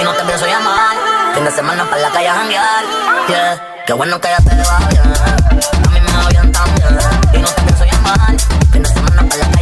y no te pienso llamar. Fin de semana pa' la calle a janguear. Yeah, qué bueno que ya te va bien. A mí me va bien también. Y no te pienso llamar. Fin de semana pa' la calle a janguear.